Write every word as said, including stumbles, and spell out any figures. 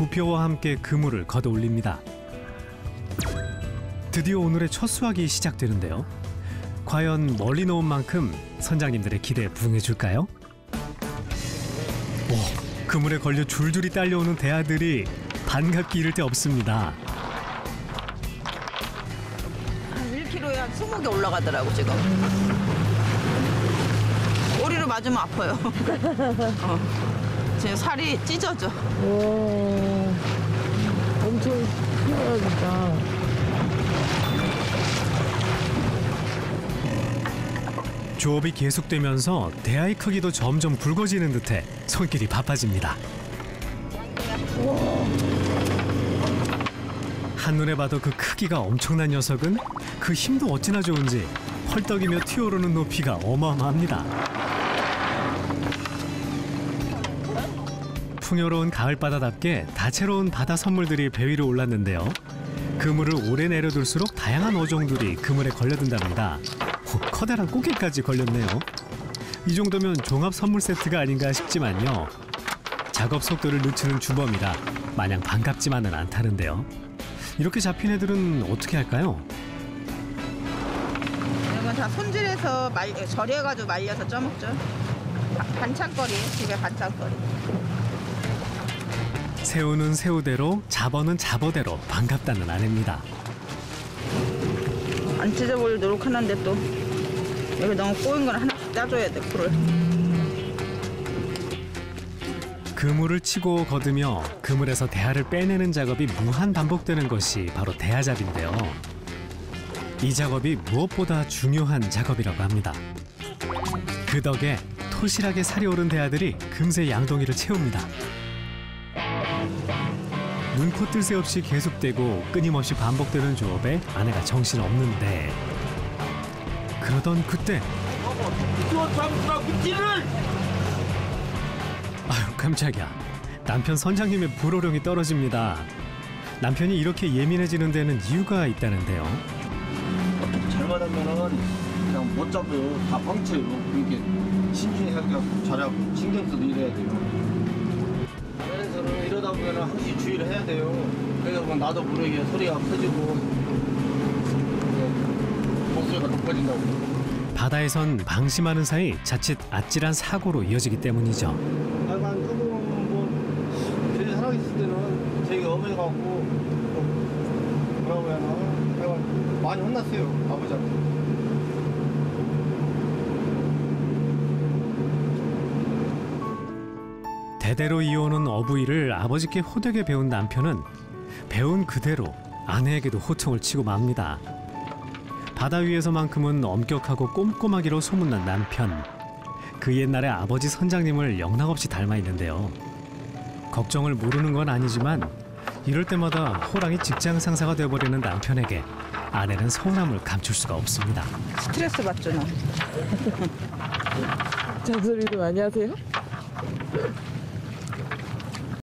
부표와 함께 그물을 걷어올립니다. 드디어 오늘의 첫 수확이 시작되는데요. 과연 멀리 놓은 만큼 선장님들의 기대에 부응해줄까요? 오, 그물에 걸려 줄줄이 딸려오는 대하들이 반갑기 이를 데 없습니다. 일 킬로그램에 한 스무 개 올라가더라고 지금. 오리로 맞으면 아파요. 어. 지금 살이 찢어져. 오, 엄청 힘들어진다. 조업이 계속되면서 대하의 크기도 점점 굵어지는 듯해 손길이 바빠집니다. 한눈에 봐도 그 크기가 엄청난 녀석은 그 힘도 어찌나 좋은지 헐떡이며 튀어오르는 높이가 어마어마합니다. 풍요로운 가을바다답게 다채로운 바다 선물들이 배 위로 올랐는데요. 그물을 오래 내려둘수록 다양한 어종들이 그물에 걸려든답니다. 커다란 꽃게까지 걸렸네요. 이 정도면 종합 선물 세트가 아닌가 싶지만요. 작업 속도를 늦추는 주범이라 마냥 반갑지만은 않다는데요. 이렇게 잡힌 애들은 어떻게 할까요? 이건 다 손질해서 말, 절여가지고 말려서 쪄먹죠. 반찬거리, 집에 반찬거리. 새우는 새우대로, 잡어는 잡어대로 반갑다는 아내입니다. 안 찢어볼 노력하는데 또 여기 너무 꼬인 건 하나씩 짜줘야 돼, 풀을. 그물을 치고 거두며 그물에서 대하를 빼내는 작업이 무한 반복되는 것이 바로 대하잡인데요. 이 작업이 무엇보다 중요한 작업이라고 합니다. 그 덕에 토실하게 살이 오른 대하들이 금세 양동이를 채웁니다. 눈코 뜰 새 없이 계속되고 끊임없이 반복되는 조업에 아내가 정신없는데, 그러던 그때 아유 깜짝이야, 남편 선장님의 불호령이 떨어집니다. 남편이 이렇게 예민해지는 데는 이유가 있다는데요. 잘못하면은 그냥 못 잡아요. 다 방치해요. 이렇게 신중히 하고 잘하고 신경 써도 일해야 돼요. 이러다 보면 항상 주의를 해야 돼요. 그래서 보면 나도 모르게 소리가 커지고 목소리가 높아진다고. 바다에선 방심하는 사이 자칫 아찔한 사고로 이어지기 때문이죠. 약간 조금 뭐 제일 살아있을 때는 제가 엄해가고 뭐라고 해야 하나 많이 혼났어요, 아버지한테. 제대로 이어오는 어부일을 아버지께 호되게 배운 남편은 배운 그대로 아내에게도 호통을 치고 맙니다. 바다 위에서만큼은 엄격하고 꼼꼼하기로 소문난 남편. 그 옛날에 아버지 선장님을 영락없이 닮아 있는데요. 걱정을 모르는 건 아니지만 이럴 때마다 호랑이 직장 상사가 되어버리는 남편에게 아내는 서운함을 감출 수가 없습니다. 스트레스 받죠, 나. 잔소리도 많이 하세요?